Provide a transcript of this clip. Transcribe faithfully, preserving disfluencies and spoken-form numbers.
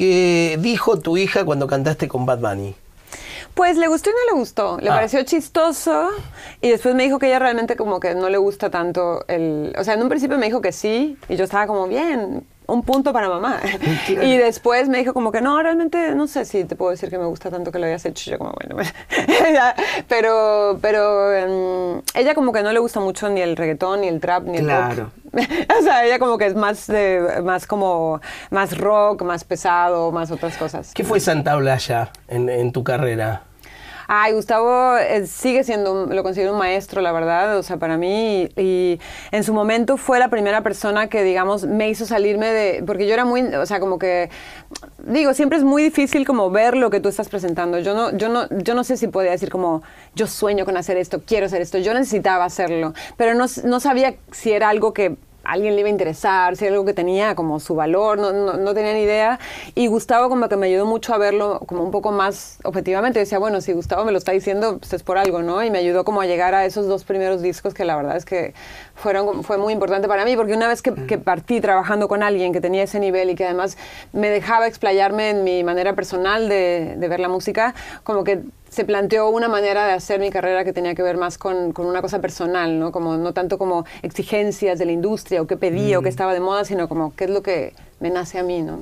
que dijo tu hija cuando cantaste con Bad Bunny? Pues le gustó y no le gustó. Le ah. pareció chistoso y después me dijo que ella realmente como que no le gusta tanto el... O sea, en un principio me dijo que sí y yo estaba como, bien, un punto para mamá. Claro. Y después me dijo como que no, realmente no sé si te puedo decir que me gusta tanto que lo hayas hecho. Yo como, bueno, pero, pero um, ella como que no le gusta mucho ni el reggaetón, ni el trap, ni claro. el pop. O sea, ella como que es más, eh, más como, más rock, más pesado, más otras cosas. ¿Qué fue Santa Blaya en, en tu carrera? Ay, Gustavo eh, sigue siendo, lo considero un maestro, la verdad, o sea, para mí, y, y en su momento fue la primera persona que, digamos, me hizo salirme de, porque yo era muy, o sea, como que, digo, siempre es muy difícil como ver lo que tú estás presentando. Yo no, yo no, yo no sé si podía decir como, yo sueño con hacer esto, quiero hacer esto, yo necesitaba hacerlo, pero no, no sabía si era algo que a alguien le iba a interesar, si era algo que tenía como su valor, no, no, no tenía ni idea. Y Gustavo como que me ayudó mucho a verlo como un poco más objetivamente. Yo decía, bueno, si Gustavo me lo está diciendo, pues es por algo, ¿no? Y me ayudó como a llegar a esos dos primeros discos que la verdad es que fueron, fue muy importante para mí, porque una vez que, que partí trabajando con alguien que tenía ese nivel y que además me dejaba explayarme en mi manera personal de, de ver la música, como que se planteó una manera de hacer mi carrera que tenía que ver más con, con una cosa personal, ¿no? Como, no tanto como exigencias de la industria o qué pedía mm. o qué estaba de moda, sino como qué es lo que me nace a mí, ¿no?